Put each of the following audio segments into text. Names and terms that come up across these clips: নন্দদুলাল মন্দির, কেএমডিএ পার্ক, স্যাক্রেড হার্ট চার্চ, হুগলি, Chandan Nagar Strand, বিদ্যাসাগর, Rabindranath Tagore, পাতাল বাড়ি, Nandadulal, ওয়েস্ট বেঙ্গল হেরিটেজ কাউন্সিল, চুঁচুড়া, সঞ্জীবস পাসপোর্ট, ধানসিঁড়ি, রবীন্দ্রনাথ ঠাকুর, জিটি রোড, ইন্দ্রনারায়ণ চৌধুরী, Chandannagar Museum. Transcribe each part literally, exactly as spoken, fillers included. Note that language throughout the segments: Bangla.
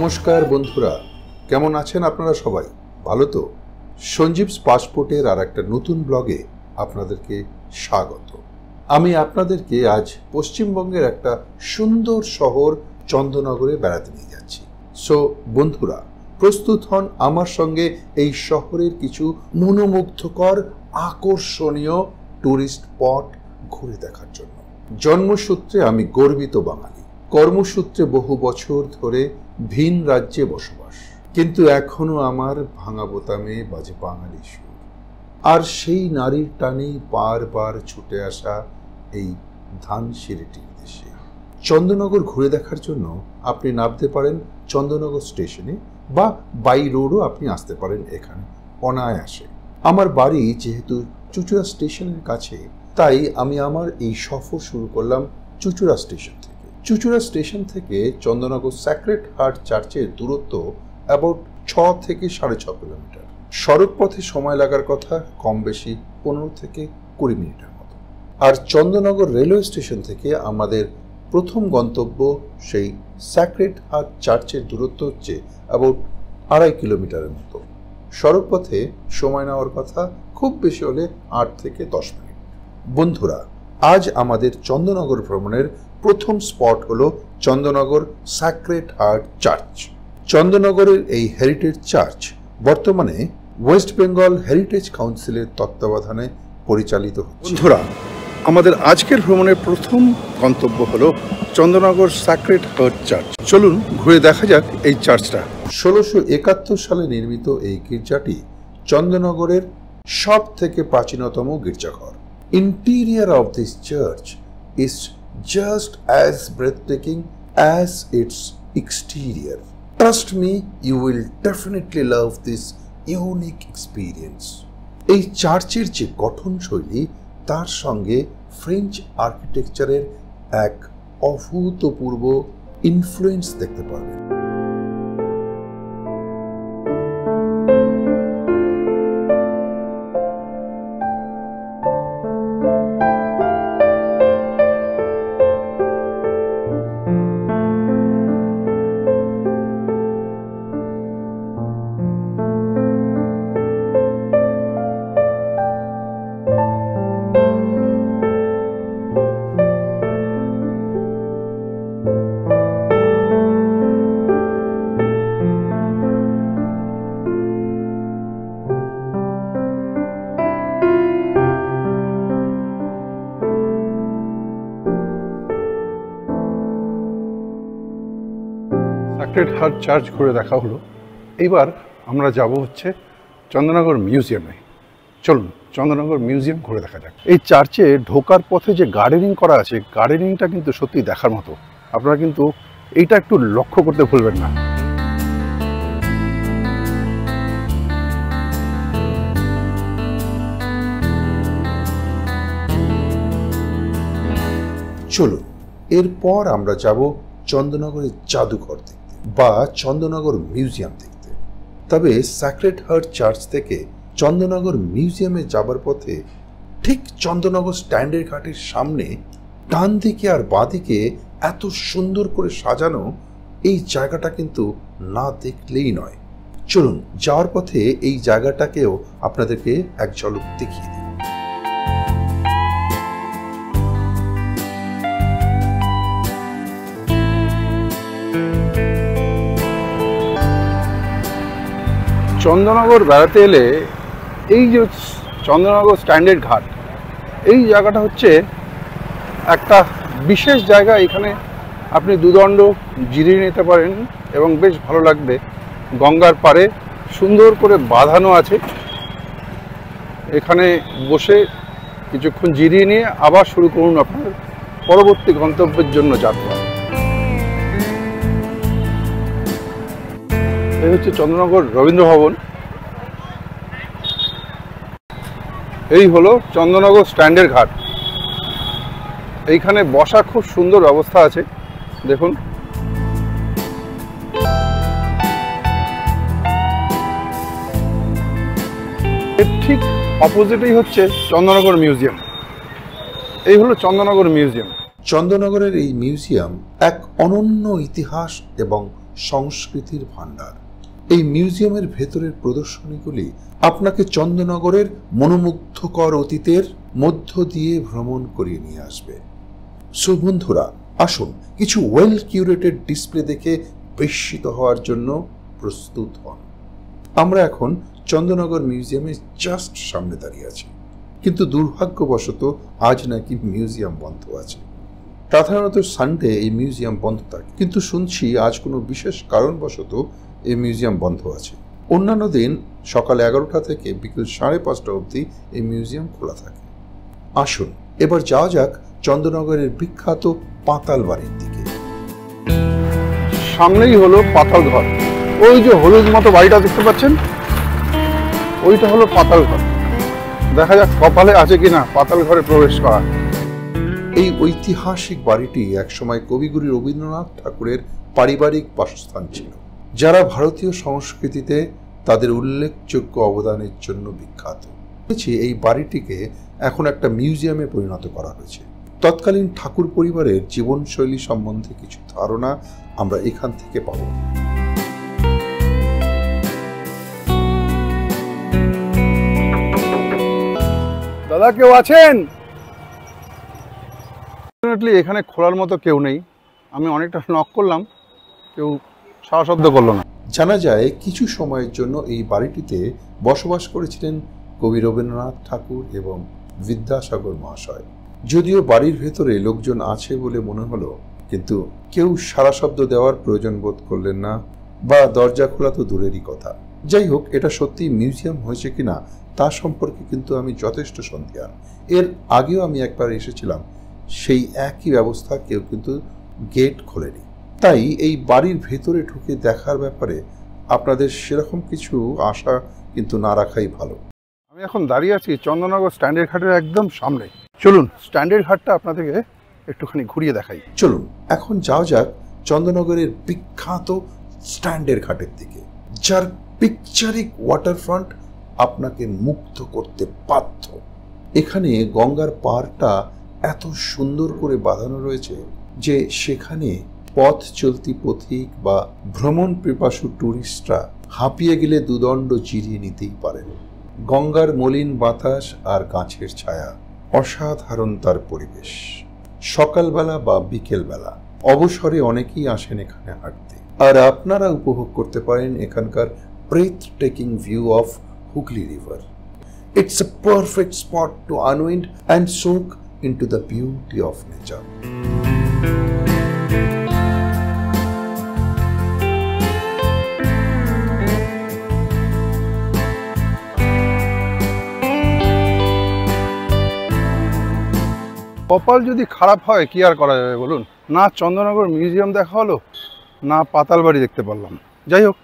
নমস্কার বন্ধুরা, কেমন আছেন আপনারা? সবাই ভালো তো? সঞ্জীবস পাসপোর্টের আর একটা নতুন ব্লগে আপনাদেরকে স্বাগত। আমি আপনাদেরকে আজ পশ্চিমবঙ্গের একটা সুন্দর শহর চন্দননগরে বেড়াতে নিয়ে যাচ্ছি। সো বন্ধুরা, প্রস্তুত হন আমার সঙ্গে এই শহরের কিছু মনোমুগ্ধকর আকর্ষণীয় টুরিস্ট স্পট ঘুরে দেখার জন্য। জন্মসূত্রে আমি গর্বিত বাঙালি, কর্মসূত্রে বহু বছর ধরে ভিন রাজ্যে বসবাস, কিন্তু এখনো আমার ভাঙা বোতামে বাজে বাঙালি সুর, আর সেই নারীর টানেই বারবার ছুটে আসা এই ধানসিঁড়িটির দেশে। চন্দননগর ঘুরে দেখার জন্য আপনি নামতে পারেন চন্দননগর স্টেশনে, বা বাই রোডও আপনি আসতে পারেন এখানে অনায়াসে। আমার বাড়ি যেহেতু চুঁচুড়া স্টেশনের কাছে, তাই আমি আমার এই সফর শুরু করলাম চুঁচুড়া স্টেশন থেকে। চুঁচুড়া স্টেশন থেকে চন্দননগর স্যাক্রেড হার্ট চার্চের দূরত্ব অ্যাবাউট ছ থেকে সাড়ে ছ কিলোমিটার। সড়ক পথে সময় লাগার কথা কম বেশি পনেরো থেকে কুড়ি মিনিটের মতো। আর চন্দননগর রেলওয়ে স্টেশন থেকে আমাদের প্রথম গন্তব্য সেই স্যাক্রেড হার্ট চার্চের দূরত্ব হচ্ছে অ্যাবাউট আড়াই কিলোমিটারের মতো। সড়ক পথে সময় নেওয়ার কথা খুব বেশি হলে আট থেকে দশ মিনিট। বন্ধুরা, আজ আমাদের চন্দননগর ভ্রমণের প্রথম স্পট হলো চন্দননগর স্যাক্রেড হার্ট চার্চ। চন্দননগরের এই হেরিটেজ চার্চ বর্তমানে ওয়েস্ট বেঙ্গল হেরিটেজ কাউন্সিলের তত্ত্বাবধানে পরিচালিত হচ্ছে। বন্ধুরা, আমাদের আজকের ভ্রমণের প্রথম গন্তব্য হলো চন্দননগর স্যাক্রেড হার্ট চার্চ। চলুন ঘুরে দেখা যাক এই চার্চটা। ষোলোশো একাত্তর সালে নির্মিত এই গির্জাটি চন্দননগরের সব থেকে প্রাচীনতম গির্জাঘর। Interior of this church is just as breathtaking as its exterior. Trust me, you will definitely love this unique experience. এই চার্চের যে গঠনশৈলী, তার সঙ্গে ফ্রেঞ্চ আর্কিটেকচারের এক অভূতপূর্ব ইনফ্লুয়েন্স দেখতে পাবেন। স্যাক্রেড হার্ট চার্চ ঘুরে দেখা হলো, এইবার আমরা যাব হচ্ছে চন্দননগর মিউজিয়ামে। চলুন চন্দননগর মিউজিয়াম ঘুরে দেখা যাক। এই চার্চে ঢোকার পথে যে গার্ডেনিং করা আছে, গার্ডেনিংটা কিন্তু সত্যি দেখার মতো। আপনারা কিন্তু এইটা একটু লক্ষ্য করতে ভুলবেন না। চলুন এরপর আমরা যাব চন্দননগরের জাদুঘর থেকে বা চন্দননগর মিউজিয়াম দেখতে। তবে স্যাক্রেড হার্ট চার্চ থেকে চন্দননগর মিউজিয়ামে যাবার পথে ঠিক চন্দননগর স্ট্যান্ডার্ড ঘাটের সামনে ডান দিকে আর বাঁদিকে এত সুন্দর করে সাজানো এই জায়গাটা কিন্তু না দেখলেই নয়। চলুন যাওয়ার পথে এই জায়গাটাকেও আপনাদেরকে এক ঝলক দেখিয়ে দিই। চন্দননগর বেড়াতে এলে এই যে চন্দননগর স্ট্যান্ডার্ড ঘাট, এই জায়গাটা হচ্ছে একটা বিশেষ জায়গা। এখানে আপনি দুদণ্ড জিরিয়ে নিতে পারেন এবং বেশ ভালো লাগবে। গঙ্গার পাড়ে সুন্দর করে বাঁধানো আছে, এখানে বসে কিছুক্ষণ জিরিয়ে নিয়ে আবার শুরু করুন আপনার পরবর্তী গন্তব্যের জন্য যাত্রা। এই হচ্ছে চন্দননগর রবীন্দ্র ভবন, এই হলো চন্দননগর স্ট্যান্ডার্ড ঘাট। এইখানে বসা খুব সুন্দর ব্যবস্থা আছে, দেখুন। এর ঠিক অপোজিটেই হচ্ছে চন্দননগর মিউজিয়াম। এই হলো চন্দননগর মিউজিয়াম। চন্দননগরের এই মিউজিয়াম এক অনন্য ইতিহাস এবং সংস্কৃতির ভান্ডার। এই মিউজিয়ামের ভেতরের প্রদর্শনীগুলি আপনাকে চন্দননগরের মনোমুগ্ধকর অতীতের মধ্য দিয়ে ভ্রমণ করিয়ে নিয়ে আসবে। সো বন্ধুরা, আসুন কিছু ওয়েল কিউরেটেড ডিসপ্লে দেখে বিস্মিত হওয়ার জন্য প্রস্তুত হন। আমরা এখন চন্দননগর মিউজিয়ামের জাস্ট সামনে দাঁড়িয়ে আছি, কিন্তু দুর্ভাগ্যবশত আজ নাকি মিউজিয়াম বন্ধ আছে। সাধারণত সানডে এই মিউজিয়াম বন্ধ থাকে, কিন্তু শুনছি আজ কোনো বিশেষ কারণবশত এই মিউজিয়াম বন্ধ আছে। অন্যান্য দিন সকাল এগারোটা থেকে বিকেল সাড়ে পাঁচটা অবধি এই মিউজিয়াম খোলা থাকে। আসুন এবার যাওয়া যাক চন্দননগরের বিখ্যাত পাতাল বাড়ির দিকে। সামনেই হলো পাতাল ঘর। ওই যে হলুদ মতো বাড়িটা দেখতে পাচ্ছেন, ওইটা হলো পাতাল ঘর। দেখা যাক কপালে আছে কিনা পাতাল ঘরে প্রবেশ করা। এই ঐতিহাসিক বাড়িটি একসময় কবিগুরু রবীন্দ্রনাথ ঠাকুরের পারিবারিক বাসস্থান ছিল, যারা ভারতীয় সংস্কৃতিতে তাদের উল্লেখযোগ্য অবদানের জন্য বিখ্যাত। এই বাড়িটিকে এখন একটা মিউজিয়ামে পরিণত করা হয়েছে। তৎকালীন ঠাকুর পরিবারের জীবনশৈলী সম্বন্ধে কিছু ধারণা আমরা এখান থেকে পাব। দাদা, কেউ আছেন? এখানে খোলার মতো কেউ নেই। আমি অনেকটা নক করলাম, কেউ সাড়া শব্দ করলো না। জানা যায় কিছু সময়ের জন্য এই বাড়িটিতে বসবাস করেছিলেন কবি রবীন্দ্রনাথ ঠাকুর এবং বিদ্যাসাগর মহাশয়। যদিও বাড়ির ভেতরে লোকজন আছে বলে মনে হলো, কিন্তু কেউ সাড়া শব্দ দেওয়ার প্রয়োজন বোধ করলেন না, বা দরজা খোলা তো দূরেরই কথা। যাই হোক, এটা সত্যি মিউজিয়াম হয়েছে কিনা তা সম্পর্কে কিন্তু আমি যথেষ্ট সন্দিহান। এর আগেও আমি একবার এসেছিলাম, সেই একই ব্যবস্থা, কেউ কিন্তু গেট খোলেনি। তাই এই বাড়ির ভেতরে ঢুকে দেখার ব্যাপারে আপনাদের সেরকম কিছু আশা কিন্তু না রাখাই ভালো। আমি এখন দাঁড়িয়ে আছি চন্দননগর স্ট্যান্ডার্ড ঘাটের একদম সামনে। চলুন স্ট্যান্ডার্ড ঘাটটা আপনাদেরকে একটুখানি ঘুরিয়ে দেখাই। চলুন এখন যাওয়া যাক চন্দননগরের বিখ্যাত স্ট্যান্ডার্ড ঘাটের দিকে, যার পিকচারিক ওয়াটারফ্রন্ট আপনাকে মুগ্ধ করতে বাধ্য। এখানে গঙ্গার পাড়টা এত সুন্দর করে বাঁধানো রয়েছে যে সেখানে পথ চলতি পথিক বা ভ্রমণ পিপাসু ট্যুরিস্টরা হাঁপিয়ে গেলে দুদণ্ড জিরিয়ে নিতেই পারেন। গঙ্গার মলিন বাতাস আর গাছের ছায়া, অসাধারণ তার পরিবেশ। সকালবেলা বা বিকেলবেলা অবসরে অনেকেই আসেন এখানে হাঁটতে, আর আপনারা উপভোগ করতে পারেন এখানকার breathtaking view of হুগলি river. It's a perfect spot to unwind and soak into the beauty of nature. কপাল যদি খারাপ হয় কি আর করা যাবে বলুন। না চন্দননগর মিউজিয়াম দেখা হলো, না পাতাল বাড়ি দেখতে পারলাম। যাই হোক,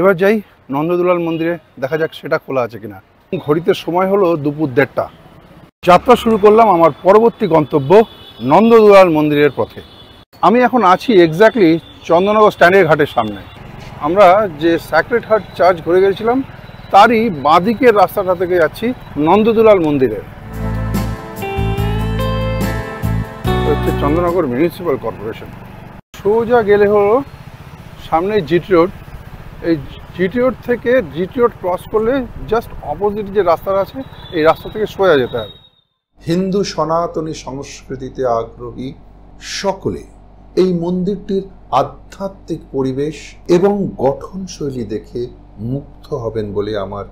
এবার যাই নন্দদুলাল মন্দিরে, দেখা যাক সেটা খোলা আছে কিনা। ঘড়িতে সময় হলো দুপুর দেড়টা। যাত্রা শুরু করলাম আমার পরবর্তী গন্তব্য নন্দদুলাল মন্দিরের পথে। আমি এখন আছি এক্স্যাক্টলি চন্দননগর স্ট্যান্ডার্ড ঘাটের সামনে। আমরা যে স্যাক্রেড হার্ট চার্চ ঘুরে গেছিলাম তারই বাঁদিকের রাস্তাটা থেকে যাচ্ছি নন্দদুলাল মন্দিরের। হচ্ছে চন্দননগর মিউনিসিপ্যাল কর্পোরেশন। সোজা গেলে হলো সামনে জিটি রোড। এই জিটি রোড থেকে জিটি রোড ক্রস করলে জাস্ট অপোজিট যে রাস্তাটা আছে, এই রাস্তা থেকে সোজা যেতে হবে। হিন্দু সনাতনী সংস্কৃতিতে আগ্রহী সকলে এই মন্দিরটির আধ্যাত্মিক পরিবেশ এবং গঠনশৈলী দেখে মুগ্ধ হবেন বলে আমার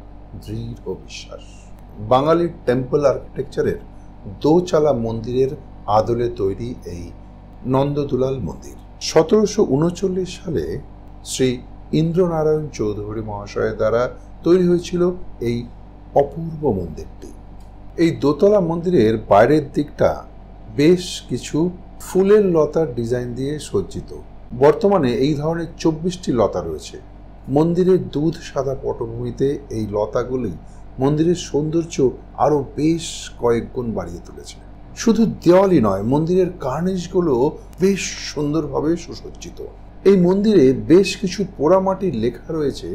দৃঢ় বিশ্বাস। বাঙালির টেম্পল আর্কিটেকচারের দোচালা মন্দিরের আদলে তৈরি এই নন্দদুলাল মন্দির সতেরোশো উনচল্লিশ সালে শ্রী ইন্দ্রনারায়ণ চৌধুরী মহাশয়ের দ্বারা তৈরি হয়েছিল এই অপূর্ব মন্দিরটি। এই দোতলা মন্দিরের বাইরের দিকটা বেশ কিছু ফুলের লতার ডিজাইন দিয়ে সজ্জিত। বর্তমানে এই ধরনের চব্বিশটি লতা রয়েছে। মন্দিরের দুধ সাদা পটভূমিতে এই লতাগুলি মন্দিরের সৌন্দর্য আরও বেশ কয়েক গুণ বাড়িয়ে তুলেছে। শুধু দেওয়ালই নয়, মন্দিরের কার্নিশগুলো বেশ সুন্দরভাবে সুসজ্জিত। এই মন্দিরে বেশ কিছু পোড়ামাটির লেখা রয়েছে,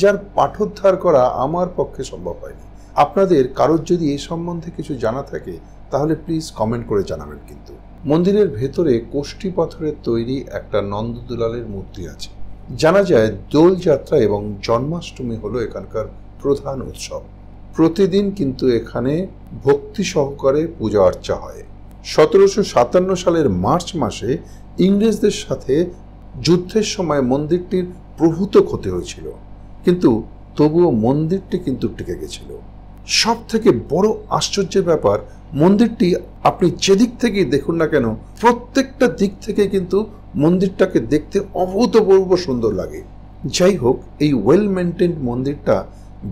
যার পাঠোদ্ধার করা আমার পক্ষে সম্ভব হয়নি। আপনাদের কারোর যদি এ সম্বন্ধে কিছু জানা থাকে তাহলে প্লিজ কমেন্ট করে জানাবেন। কিন্তু মন্দিরের ভেতরে কোষ্ঠী পাথরের তৈরি একটা নন্দদুলালের মূর্তি আছে, জানা যায় দোলযাত্রা এবং জন্মাষ্টমী হলো এখানকার প্রধান উৎসব। প্রতিদিন কিন্তু এখানে ভক্তি সহকারে পূজা অর্চা হয়। সতেরোশো সাতান্ন সালের মার্চ মাসে ইংরেজদের সাথে যুদ্ধের সময় মন্দিরটির প্রভূত ক্ষতি হয়েছিল, কিন্তু তবুও মন্দিরটি কিন্তু টিকে গেছিল। সব থেকে বড় আশ্চর্যের ব্যাপার, মন্দিরটি আপনি যেদিক থেকেই দেখুন না কেন প্রত্যেকটা দিক থেকে কিন্তু মন্দিরটাকে দেখতে অভূতপূর্ব সুন্দর লাগে। যাই হোক, এই ওয়েল মেনটেন্ড মন্দিরটা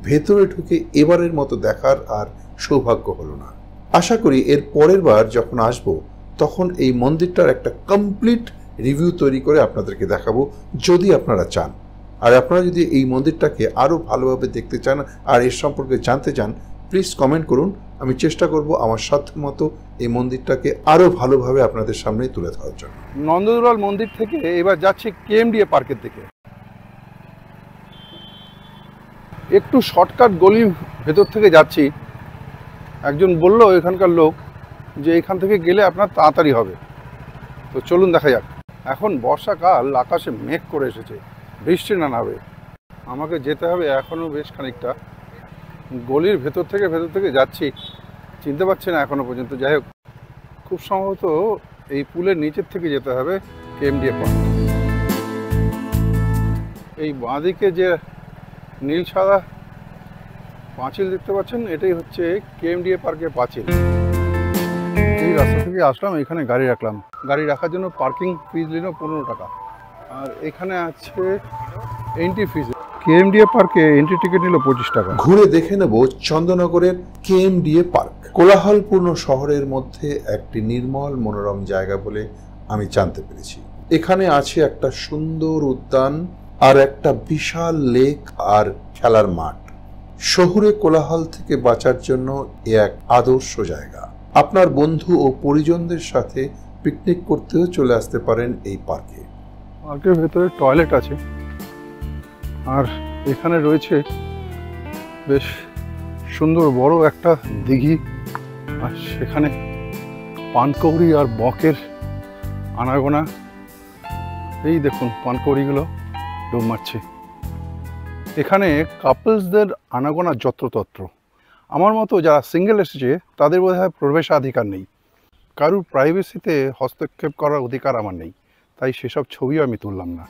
ভেতরে ঢুকে এবারের মতো দেখার আর সৌভাগ্য হলো না। আশা করি এর পরের বার যখন আসব তখন এই মন্দিরটার একটা কমপ্লিট রিভিউ তৈরি করে আপনাদেরকে দেখাবো, যদি আপনারা চান। আর আপনারা যদি এই মন্দিরটাকে আরও ভালোভাবে দেখতে চান আর এর সম্পর্কে জানতে চান, প্লিজ কমেন্ট করুন। আমি চেষ্টা করব আমার সাধ্যমতো এই মন্দিরটাকে আরও ভালোভাবে আপনাদের সামনে তুলে ধরার জন্য। নন্দদুলাল মন্দির থেকে এবার যাচ্ছে কেএমডিএ পার্কের দিকে। একটু শর্টকাট গলি ভেতর থেকে যাচ্ছি। একজন বলল এখানকার লোক যে এখান থেকে গেলে আপনার তাড়াতাড়ি হবে, তো চলুন দেখা যাক। এখন বর্ষাকাল, আকাশে মেঘ করে এসেছে, বৃষ্টি না নামবে। আমাকে যেতে হবে এখনও বেশ খানিকটা গলির ভেতর থেকে ভেতর থেকে যাচ্ছি, চিনতে পারছি না এখনও পর্যন্ত। যাই হোক, খুব সম্ভবত এই পুলের নিচের থেকে যেতে হবে কেএমডিএ পার্ক। এই বাঁদিকে যে নীল সাদা পাঁচিল দেখতে পাচ্ছেন, এটাই হচ্ছে কেএমডিএ পার্কের পাঁচিল। এই রাস্তা থেকে আসলাম, এখানে গাড়ি রাখলাম। গাড়ি রাখার জন্য পার্কিং ফিজ নিল পনেরো টাকা। আর এখানে আছে এন্ট্রি ফিজ। কেএমডিএ পার্কে এন্ট্রি টিকিট নিল পঁচিশ টাকা। ঘুরে দেখে নেব চন্দননগরের কেএমডিএ পার্ক। কোলাহলপূর্ণ শহরের মধ্যে একটি নির্মল মনোরম জায়গা বলে আমি জানতে পেরেছি। এখানে আছে একটা সুন্দর উদ্যান আর একটা বিশাল লেক আর খেলার মাঠ। শহুরে কোলাহল থেকে বাঁচার জন্য এ এক আদর্শ জায়গা। আপনার বন্ধু ও পরিজনদের সাথে পিকনিক করতেও চলে আসতে পারেন এই পার্কে। পার্কের ভেতরে টয়লেট আছে, আর এখানে রয়েছে বেশ সুন্দর বড় একটা দিঘি, আর সেখানে পানকৌড়ি আর বকের আনাগোনা। এই দেখুন পানকৌড়িগুলো ডুব মারছে। এখানে কাপলসদের আনাগোনা যত্রতত্র। আমার মতো যারা সিঙ্গেল এসেছে তাদের বোধহয় প্রবেশাধিকার নেই, কারুর প্রাইভেসিতে হস্তক্ষেপ করার অধিকার আমার নেই, তাই সেসব ছবিও আমি তুললাম না।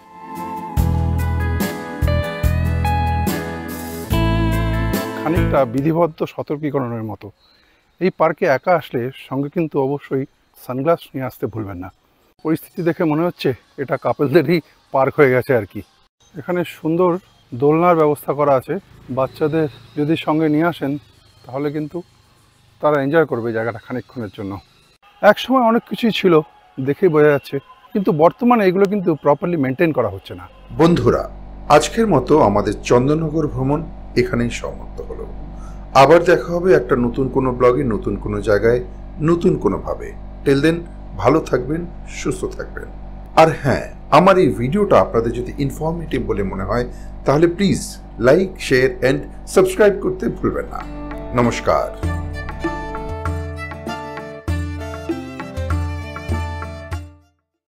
খানিকটা বিধিবদ্ধ সতর্কীকরণের মতো। এই পার্কে একা আসলে সঙ্গে কিন্তু অবশ্যই সানগ্লাস নিয়ে আসতে ভুলবেন না। পরিস্থিতি দেখে মনে হচ্ছে এটা কাপলদেরই পার্ক হয়ে গেছে আর কি। এখানে সুন্দর দোলনার ব্যবস্থা করা আছে। বাচ্চাদের যদি সঙ্গে নিয়ে আসেন তাহলে কিন্তু তারা এনজয় করবে জায়গাটা খানিকক্ষণের জন্য। একসময় অনেক কিছুই ছিল, দেখেই বোঝা যাচ্ছে, কিন্তু বর্তমানে এগুলো কিন্তু প্রপারলি মেনটেন করা হচ্ছে না। বন্ধুরা, আজকের মতো আমাদের চন্দননগর ভ্রমণ এখানেই সমাপ্ত হলো। আবার দেখা হবে একটা নতুন কোনো ব্লগে, নতুন কোনো জায়গায়, নতুন কোনোভাবে। টিল দেন ভালো থাকবেন, সুস্থ থাকবেন। আর হ্যাঁ, আমার এই ভিডিওটা আপনাদের যদি ইনফরমেটিভ বলে মনে হয় তাহলে please like, share and subscribe করতে ভুলবেন না। নমস্কার।